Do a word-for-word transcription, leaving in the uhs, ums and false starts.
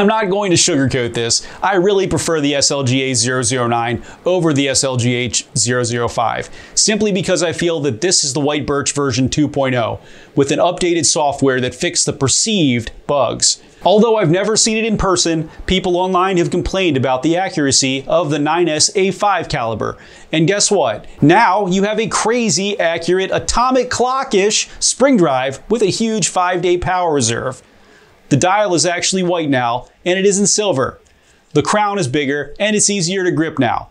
I'm not going to sugarcoat this. I really prefer the S L G A zero zero nine over the S L G H zero zero five, simply because I feel that this is the White Birch version two point oh, with an updated software that fixed the perceived bugs. Although I've never seen it in person, people online have complained about the accuracy of the nine S A five caliber. And guess what? Now you have a crazy, accurate, atomic clock-ish spring drive with a huge five-day power reserve. The dial is actually white now, and it isn't silver. The crown is bigger, and it's easier to grip now.